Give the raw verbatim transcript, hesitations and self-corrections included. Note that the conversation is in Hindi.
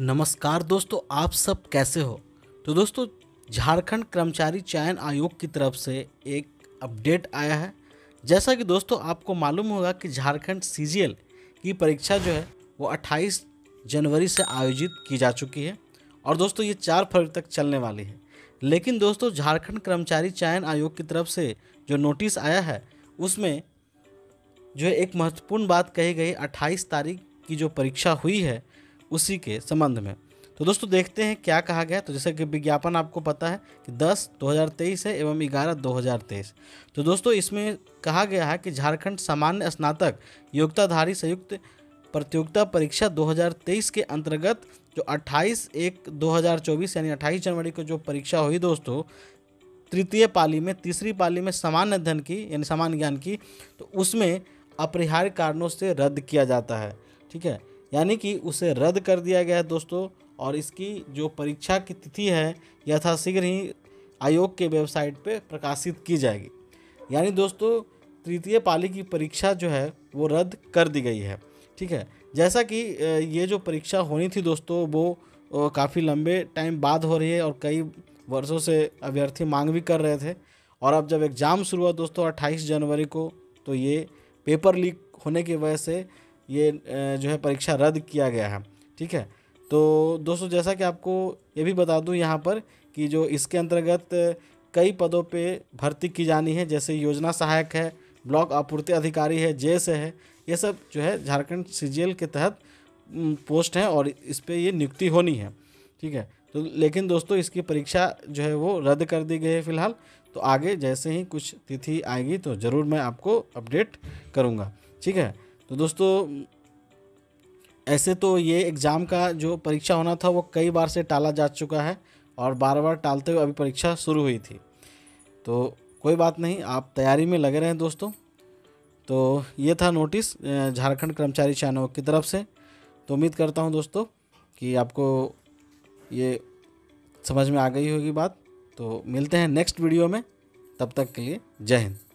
नमस्कार दोस्तों, आप सब कैसे हो। तो दोस्तों, झारखंड कर्मचारी चयन आयोग की तरफ से एक अपडेट आया है। जैसा कि दोस्तों आपको मालूम होगा कि झारखंड सीजीएल की परीक्षा जो है वो अट्ठाईस जनवरी से आयोजित की जा चुकी है और दोस्तों ये चार फरवरी तक चलने वाली है। लेकिन दोस्तों झारखंड कर्मचारी चयन आयोग की तरफ से जो नोटिस आया है उसमें जो है एक महत्वपूर्ण बात कही गई अट्ठाईस तारीख की जो परीक्षा हुई है उसी के संबंध में। तो दोस्तों देखते हैं क्या कहा गया। तो जैसे कि विज्ञापन आपको पता है कि दस दो हज़ार तेईस है एवं ग्यारह दो हज़ार तेईस। तो दोस्तों इसमें कहा गया है कि झारखंड सामान्य स्नातक योग्यताधारी संयुक्त प्रतियोगिता परीक्षा दो हज़ार तेईस के अंतर्गत जो अट्ठाईस एक दो हज़ार चौबीस यानी अट्ठाईस जनवरी को जो परीक्षा हुई दोस्तों तृतीय पाली में, तीसरी पाली में सामान्य अध्ययन की यानी सामान्य ज्ञान की, तो उसमें अपरिहार्य कारणों से रद्द किया जाता है। ठीक है, यानी कि उसे रद्द कर दिया गया है दोस्तों। और इसकी जो परीक्षा की तिथि है यथाशीघ्र ही आयोग के वेबसाइट पे प्रकाशित की जाएगी। यानी दोस्तों तृतीय पाली की परीक्षा जो है वो रद्द कर दी गई है। ठीक है, जैसा कि ये जो परीक्षा होनी थी दोस्तों वो काफ़ी लंबे टाइम बाद हो रही है और कई वर्षों से अभ्यर्थी मांग भी कर रहे थे। और अब जब एग्ज़ाम शुरू हुआ दोस्तों अट्ठाईस जनवरी को, तो ये पेपर लीक होने की वजह से ये जो है परीक्षा रद्द किया गया है। ठीक है, तो दोस्तों जैसा कि आपको ये भी बता दूं यहाँ पर कि जो इसके अंतर्गत कई पदों पे भर्ती की जानी है, जैसे योजना सहायक है, ब्लॉक आपूर्ति अधिकारी है, जेएस है, ये सब जो है झारखंड सीजीएल के तहत पोस्ट हैं और इस पर ये नियुक्ति होनी है। ठीक है, तो लेकिन दोस्तों इसकी परीक्षा जो है वो रद्द कर दी गई है फिलहाल। तो आगे जैसे ही कुछ तिथि आएगी तो ज़रूर मैं आपको अपडेट करूँगा। ठीक है, तो दोस्तों ऐसे तो ये एग्ज़ाम का जो परीक्षा होना था वो कई बार से टाला जा चुका है और बार बार टालते हुए अभी परीक्षा शुरू हुई थी। तो कोई बात नहीं, आप तैयारी में लगे रहें दोस्तों। तो ये था नोटिस झारखंड कर्मचारी चयन आयोग की तरफ से। तो उम्मीद करता हूं दोस्तों कि आपको ये समझ में आ गई होगी बात। तो मिलते हैं नेक्स्ट वीडियो में, तब तक के लिए जय हिंद।